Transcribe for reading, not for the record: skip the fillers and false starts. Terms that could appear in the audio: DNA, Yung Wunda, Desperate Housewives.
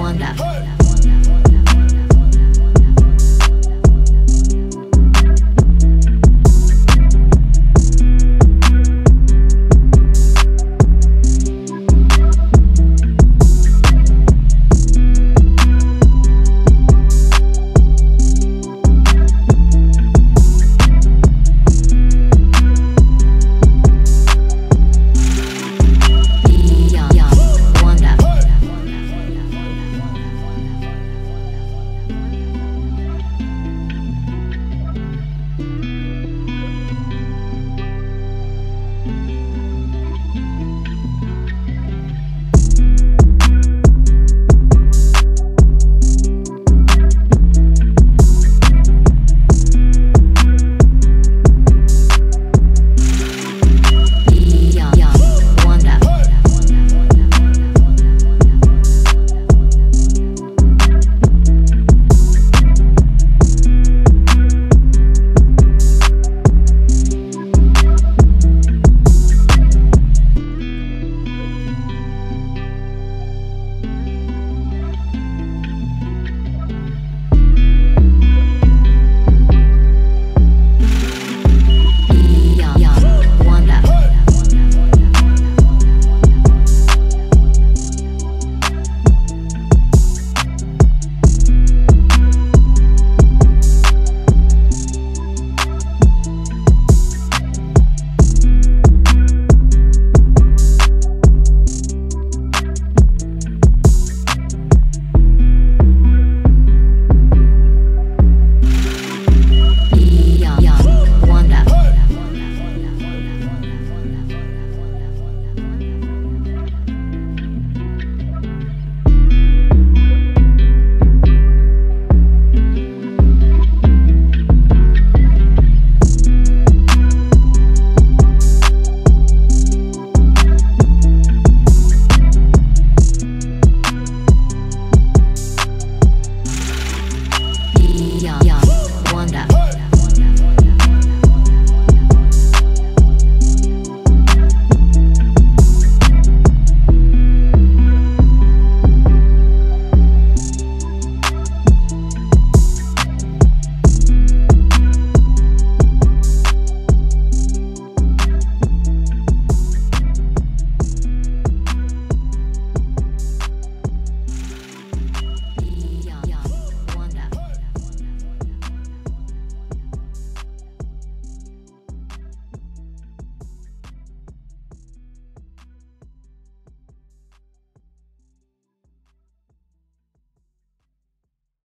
Wunda.